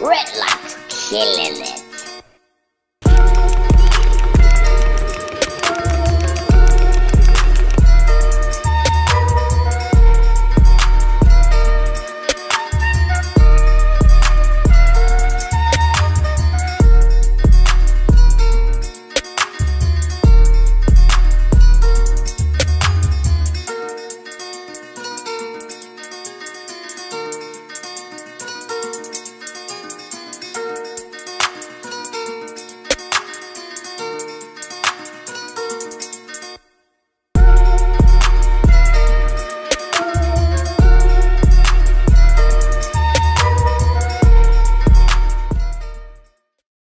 Red Lock killing it.